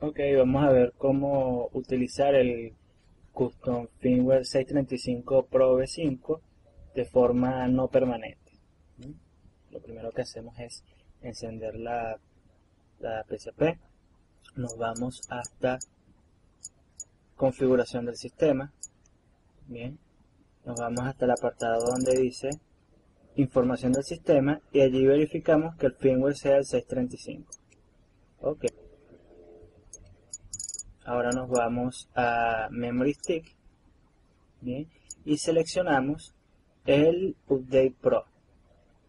Ok, vamos a ver cómo utilizar el Custom Firmware 6.35 PRO-B5 de forma no permanente. Lo primero que hacemos es encender la PSP. Nos vamos hasta configuración del sistema. Bien, nos vamos hasta el apartado donde dice información del sistema y allí verificamos que el firmware sea el 6.35. Ok. Ahora nos vamos a Memory Stick. Bien, y seleccionamos el Update Pro.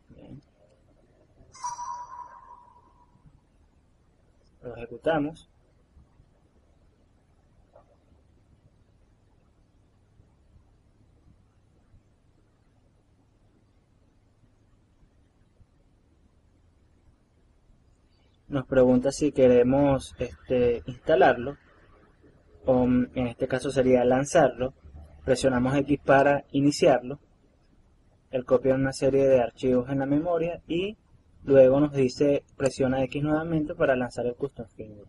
Bien. Lo ejecutamos. Nos pregunta si queremos instalarlo, o en este caso sería lanzarlo. Presionamos X para iniciarlo. Él copia una serie de archivos en la memoria y luego nos dice presiona X nuevamente para lanzar el Custom Firmware.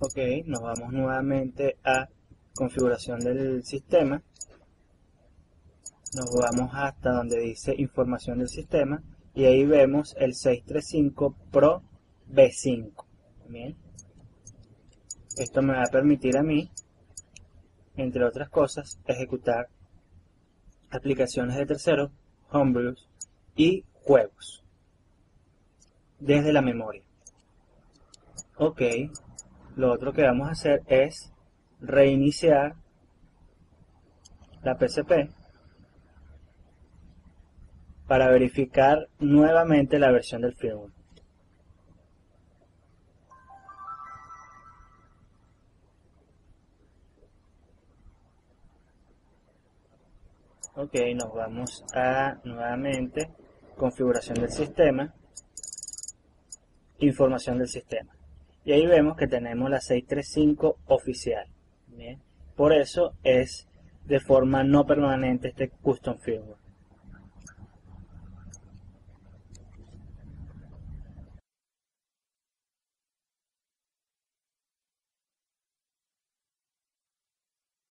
Ok, nos vamos nuevamente a configuración del sistema. Nos vamos hasta donde dice información del sistema y ahí vemos el 635 PRO-B5. Bien. Esto me va a permitir a mí, entre otras cosas, ejecutar aplicaciones de terceros, Homebrews y juegos desde la memoria. Ok, lo otro que vamos a hacer es reiniciar la PSP para verificar nuevamente la versión del firmware. Ok, nos vamos a nuevamente configuración del sistema, información del sistema. Y ahí vemos que tenemos la 635 oficial. Bien. Por eso es de forma no permanente este Custom Firmware.